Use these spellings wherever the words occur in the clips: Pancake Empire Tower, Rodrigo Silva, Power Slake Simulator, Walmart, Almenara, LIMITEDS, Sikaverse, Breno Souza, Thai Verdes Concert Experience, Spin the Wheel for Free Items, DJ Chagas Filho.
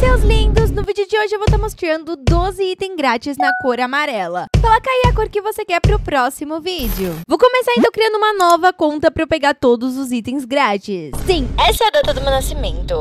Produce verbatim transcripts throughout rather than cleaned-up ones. Seus lindos, no vídeo de hoje eu vou estar mostrando doze itens grátis na cor amarela. Coloca aí a cor que você quer pro próximo vídeo. Vou começar então criando uma nova conta pra eu pegar todos os itens grátis. Sim, essa é a data do meu nascimento.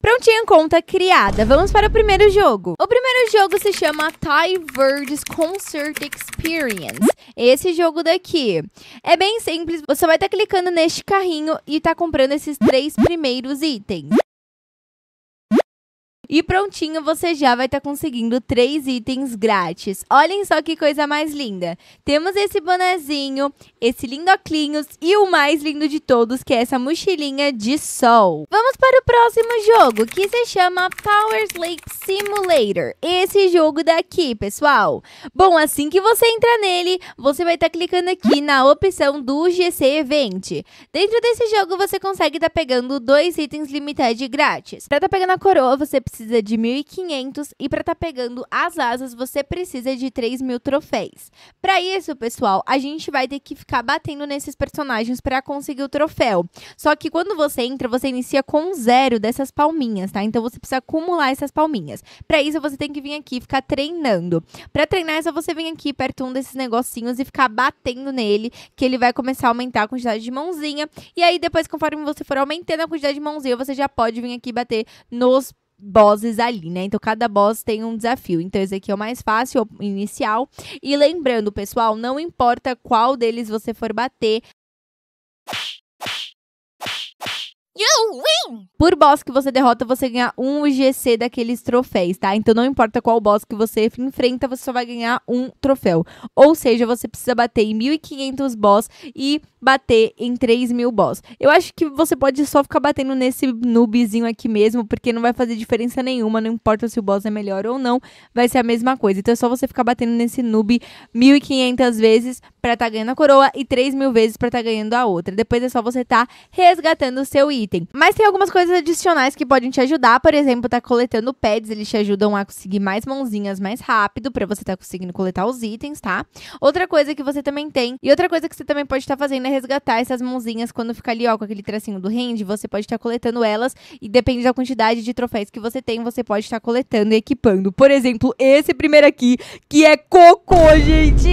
Prontinho, conta criada. Vamos para o primeiro jogo. O primeiro jogo se chama Thai Verdes Concert Experience. Esse jogo daqui. É bem simples, você vai estar clicando neste carrinho e tá comprando esses três primeiros itens. E prontinho, você já vai estar tá conseguindo três itens grátis. Olhem só que coisa mais linda. Temos esse bonezinho, esse lindo óculos e o mais lindo de todos, que é essa mochilinha de sol. Vamos para o próximo jogo, que se chama Power Slake Simulator. Esse jogo daqui, pessoal. Bom, assim que você entrar nele, você vai estar tá clicando aqui na opção do G C Event. Dentro desse jogo, você consegue estar tá pegando dois itens limited grátis. Para estar tá pegando a coroa, você precisa precisa de mil e quinhentos e para estar tá pegando as asas você precisa de três mil troféus. Para isso, pessoal, a gente vai ter que ficar batendo nesses personagens para conseguir o troféu. Só que quando você entra, você inicia com zero dessas palminhas, tá? Então você precisa acumular essas palminhas. Para isso, você tem que vir aqui e ficar treinando. Para treinar, é só você vir aqui perto um desses negocinhos e ficar batendo nele, que ele vai começar a aumentar a quantidade de mãozinha. E aí depois, conforme você for aumentando a quantidade de mãozinha, você já pode vir aqui bater nos bosses ali, né? Então cada boss tem um desafio. Então esse aqui é o mais fácil, o inicial. E lembrando, pessoal, não importa qual deles você for bater, you win! Por boss que você derrota, você ganha um U G C daqueles troféus, tá? Então não importa qual boss que você enfrenta, você só vai ganhar um troféu. Ou seja, você precisa bater em mil e quinhentos boss e bater em três mil boss. Eu acho que você pode só ficar batendo nesse noobzinho aqui mesmo, porque não vai fazer diferença nenhuma, não importa se o boss é melhor ou não, vai ser a mesma coisa. Então é só você ficar batendo nesse noob mil e quinhentas vezes pra tá ganhando a coroa e três mil vezes pra tá ganhando a outra. Depois é só você tá resgatando o seu item. Mas tem algumas coisas adicionais que podem te ajudar. Por exemplo, tá coletando pads, eles te ajudam a conseguir mais mãozinhas mais rápido, pra você tá conseguindo coletar os itens, tá? Outra coisa que você também tem, e outra coisa que você também pode estar tá fazendo é resgatar essas mãozinhas quando fica ali, ó, com aquele tracinho do hand, você pode estar tá coletando elas, e depende da quantidade de troféus que você tem, você pode estar tá coletando e equipando. Por exemplo, esse primeiro aqui, que é cocô, gente!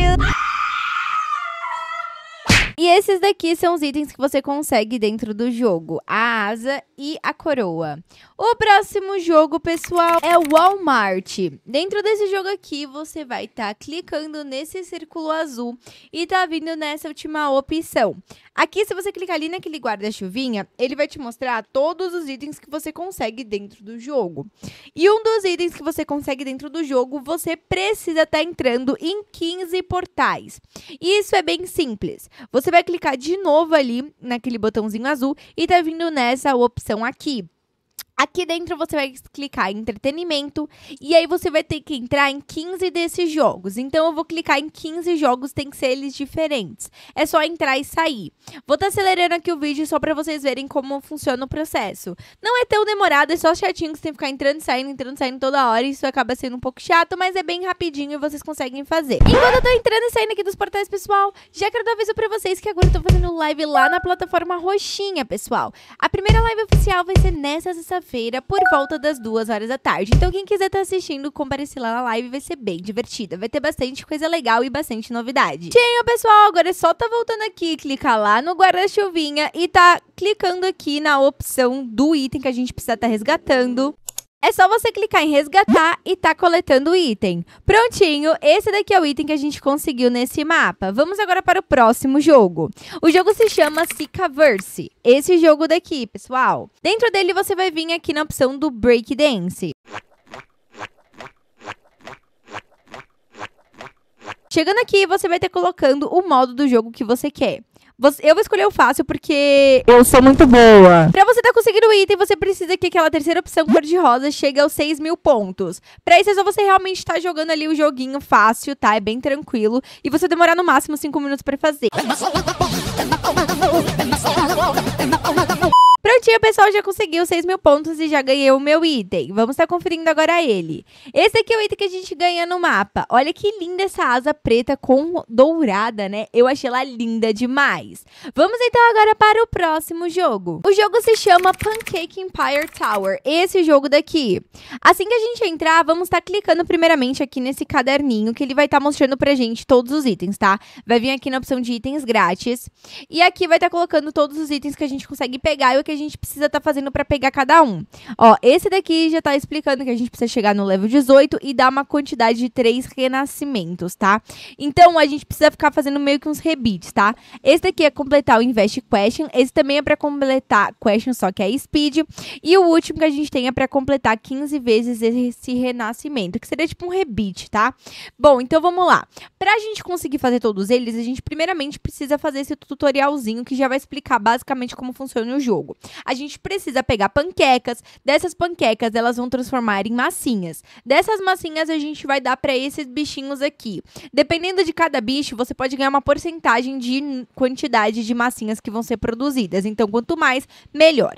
E esses daqui são os itens que você consegue dentro do jogo, a asa e a coroa. O próximo jogo, pessoal, é o Walmart. Dentro desse jogo aqui, você vai estar tá clicando nesse círculo azul e tá vindo nessa última opção. Aqui, se você clicar ali naquele guarda-chuvinha, ele vai te mostrar todos os itens que você consegue dentro do jogo. E um dos itens que você consegue dentro do jogo, você precisa estar tá entrando em quinze portais. E isso é bem simples. Você Você vai clicar de novo ali naquele botãozinho azul e tá vindo nessa opção aqui. Aqui dentro você vai clicar em entretenimento e aí você vai ter que entrar em quinze desses jogos. Então eu vou clicar em quinze jogos, tem que ser eles diferentes. É só entrar e sair. Vou estar acelerando aqui o vídeo só pra vocês verem como funciona o processo. Não é tão demorado, é só chatinho que você tem que ficar entrando e saindo, entrando e saindo toda hora. Isso acaba sendo um pouco chato, mas é bem rapidinho e vocês conseguem fazer. Enquanto eu tô entrando e saindo aqui dos portais, pessoal, já quero dar aviso pra vocês que agora eu tô fazendo live lá na plataforma roxinha, pessoal. A primeira live oficial vai ser nessa sexta-feira por volta das duas horas da tarde. Então quem quiser estar tá assistindo, comparecer lá na live, vai ser bem divertida. Vai ter bastante coisa legal e bastante novidade. Tinha, pessoal, agora é só tá voltando aqui, clicar lá no guarda-chuvinha e tá clicando aqui na opção do item que a gente precisa estar tá resgatando. É só você clicar em resgatar e tá coletando o item. Prontinho, esse daqui é o item que a gente conseguiu nesse mapa. Vamos agora para o próximo jogo. O jogo se chama Sikaverse. Esse jogo daqui, pessoal. Dentro dele você vai vir aqui na opção do Break Dance. Chegando aqui, você vai estar colocando o modo do jogo que você quer. Eu vou escolher o fácil porque eu sou muito boa. Pra você tá conseguindo o item, você precisa que aquela terceira opção cor-de-rosa chegue aos seis mil pontos. Pra isso é só você realmente estar tá jogando ali o joguinho fácil, tá? É bem tranquilo. E você demorar no máximo cinco minutos pra fazer. Prontinho, pessoal, já conseguiu seis mil pontos e já ganhei o meu item. Vamos estar conferindo agora ele. Esse aqui é o item que a gente ganha no mapa. Olha que linda essa asa preta com dourada, né? Eu achei ela linda demais. mais. Vamos então agora para o próximo jogo. O jogo se chama Pancake Empire Tower, esse jogo daqui. Assim que a gente entrar, vamos estar clicando primeiramente aqui nesse caderninho, que ele vai estar mostrando pra gente todos os itens, tá? Vai vir aqui na opção de itens grátis, e aqui vai estar colocando todos os itens que a gente consegue pegar e o que a gente precisa estar fazendo pra pegar cada um. Ó, esse daqui já tá explicando que a gente precisa chegar no level dezoito e dar uma quantidade de três renascimentos, tá? Então, a gente precisa ficar fazendo meio que uns rebites, tá? Esse daqui é completar o Invest Question, esse também é pra completar Question, só que é Speed, e o último que a gente tem é pra completar quinze vezes esse renascimento, que seria tipo um rebite, tá? Bom, então vamos lá. Pra gente conseguir fazer todos eles, a gente primeiramente precisa fazer esse tutorialzinho que já vai explicar basicamente como funciona o jogo. A gente precisa pegar panquecas, dessas panquecas elas vão transformar em massinhas. Dessas massinhas a gente vai dar pra esses bichinhos aqui. Dependendo de cada bicho, você pode ganhar uma porcentagem de quantidade de massinhas que vão ser produzidas. Então, quanto mais, melhor.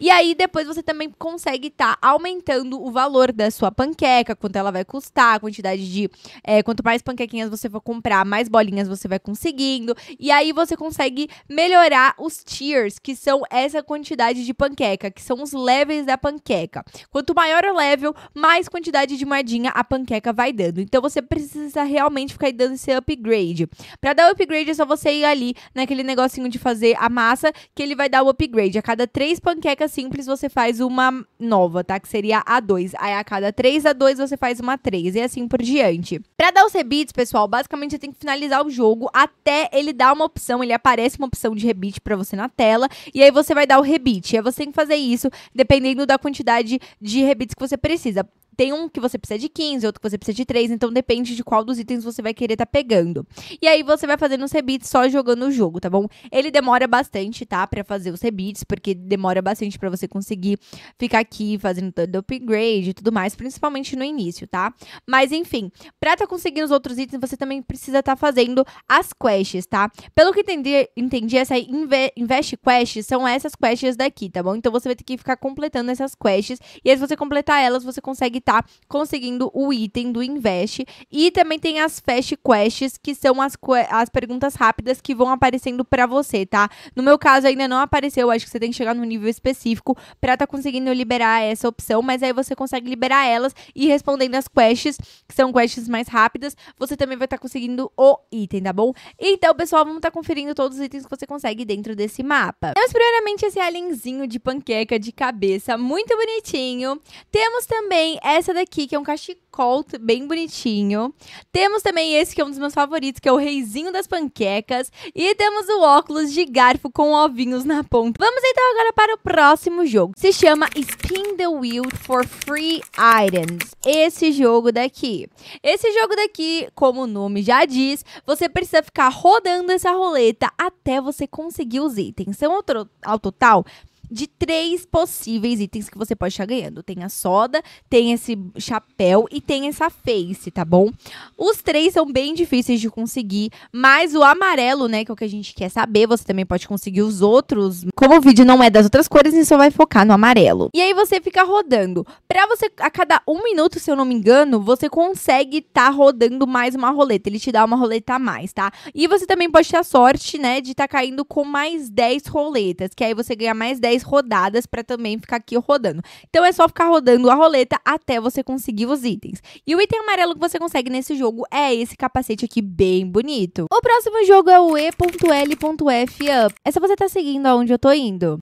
E aí, depois você também consegue estar aumentando o valor da sua panqueca, quanto ela vai custar, a quantidade de... É, quanto mais panquequinhas você for comprar, mais bolinhas você vai conseguindo. E aí, você consegue melhorar os tiers, que são essa quantidade de panqueca, que são os levels da panqueca. Quanto maior o level, mais quantidade de moedinha a panqueca vai dando. Então, você precisa realmente ficar dando esse upgrade. Pra dar o upgrade, é só você ir ali naquele negocinho de fazer a massa, que ele vai dar o upgrade. A cada três panquecas simples, você faz uma nova, tá? Que seria a dois. Aí, a cada três a dois, você faz uma três. E assim por diante. Pra dar os rebites, pessoal, basicamente, você tem que finalizar o jogo até ele dar uma opção. Ele aparece uma opção de rebite pra você na tela. E aí, você vai dar o rebite. Aí, você tem que fazer isso dependendo da quantidade de rebites que você precisa. Tem um que você precisa de quinze, outro que você precisa de três, então depende de qual dos itens você vai querer tá pegando. E aí você vai fazendo os rebites só jogando o jogo, tá bom? Ele demora bastante, tá? Pra fazer os rebites, porque demora bastante pra você conseguir ficar aqui fazendo todo o upgrade e tudo mais, principalmente no início, tá? Mas enfim, pra tá conseguindo os outros itens, você também precisa tá fazendo as quests, tá? Pelo que entendi, entendi essa inve Invest Quests são essas quests daqui, tá bom? Então você vai ter que ficar completando essas quests, e aí se você completar elas, você consegue tá conseguindo o item do Invest. E também tem as Fast Quests, que são as, as perguntas rápidas que vão aparecendo pra você, tá? No meu caso, ainda não apareceu. Acho que você tem que chegar num nível específico pra tá conseguindo liberar essa opção, mas aí você consegue liberar elas e respondendo as quests, que são quests mais rápidas, você também vai tá conseguindo o item, tá bom? Então, pessoal, vamos tá conferindo todos os itens que você consegue dentro desse mapa. Temos primeiramente esse alienzinho de panqueca de cabeça, muito bonitinho. Temos também essa Essa daqui, que é um cachecol bem bonitinho. Temos também esse, que é um dos meus favoritos, que é o reizinho das panquecas. E temos o óculos de garfo com ovinhos na ponta. Vamos então agora para o próximo jogo. Se chama Spin the Wheel for Free Items. Esse jogo daqui. Esse jogo daqui, como o nome já diz, você precisa ficar rodando essa roleta até você conseguir os itens. São outro, ao total... de três possíveis itens que você pode estar ganhando. Tem a soda, tem esse chapéu e tem essa face, tá bom? Os três são bem difíceis de conseguir, mas o amarelo, né, que é o que a gente quer saber, você também pode conseguir os outros. Como o vídeo não é das outras cores, a gente só vai focar no amarelo. E aí você fica rodando. Pra você, a cada um minuto, se eu não me engano, você consegue tá rodando mais uma roleta. Ele te dá uma roleta a mais, tá? E você também pode ter a sorte, né, de tá caindo com mais dez roletas, que aí você ganha mais dez rodadas pra também ficar aqui rodando. Então é só ficar rodando a roleta até você conseguir os itens. E o item amarelo que você consegue nesse jogo é esse capacete aqui bem bonito. O próximo jogo é o e ponto l ponto f Up. É só você tá seguindo aonde eu tô indo.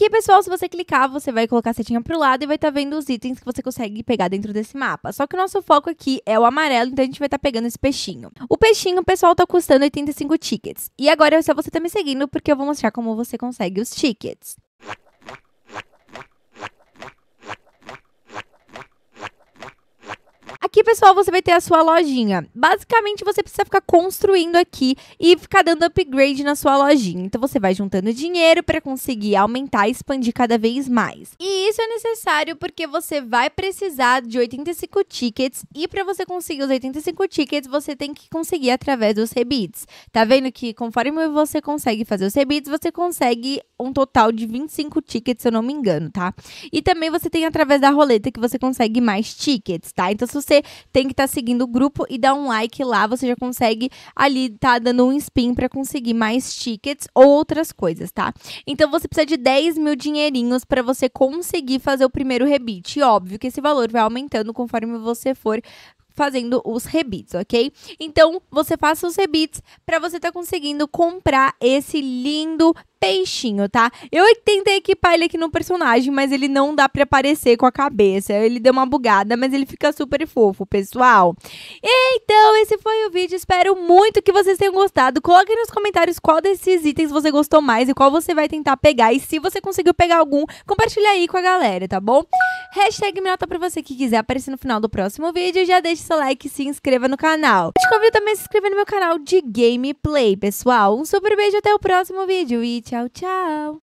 Aqui, pessoal, se você clicar, você vai colocar a setinha pro lado e vai tá vendo os itens que você consegue pegar dentro desse mapa. Só que o nosso foco aqui é o amarelo, então a gente vai tá pegando esse peixinho. O peixinho, pessoal, tá custando oitenta e cinco tickets. E agora é só você tá me seguindo, porque eu vou mostrar como você consegue os tickets. Aqui, pessoal, você vai ter a sua lojinha. Basicamente, você precisa ficar construindo aqui e ficar dando upgrade na sua lojinha. Então, você vai juntando dinheiro para conseguir aumentar e expandir cada vez mais. E isso é necessário porque você vai precisar de oitenta e cinco tickets. E para você conseguir os oitenta e cinco tickets, você tem que conseguir através dos rebites. Tá vendo que conforme você consegue fazer os rebites, você consegue um total de vinte e cinco tickets, se eu não me engano, tá? E também você tem através da roleta que você consegue mais tickets, tá? Então, se você você tem que estar tá seguindo o grupo e dar um like lá. Você já consegue ali tá dando um spin para conseguir mais tickets ou outras coisas, tá? Então você precisa de dez mil dinheirinhos para você conseguir fazer o primeiro rebite. E óbvio que esse valor vai aumentando conforme você for fazendo os rebites, ok? Então, você faça os rebites para você tá conseguindo comprar esse lindo peixinho, tá? Eu tentei equipar ele aqui no personagem, mas ele não dá pra aparecer com a cabeça. Ele deu uma bugada, mas ele fica super fofo, pessoal. Então, esse foi o vídeo. Espero muito que vocês tenham gostado. Coloquem nos comentários qual desses itens você gostou mais e qual você vai tentar pegar. E se você conseguiu pegar algum, compartilha aí com a galera, tá bom? Hashtag me nota pra você que quiser aparecer no final do próximo vídeo. Já deixa seu like e se inscreva no canal. Eu te convido também a se inscrever no meu canal de gameplay, pessoal. Um super beijo, até o próximo vídeo e tchau, tchau!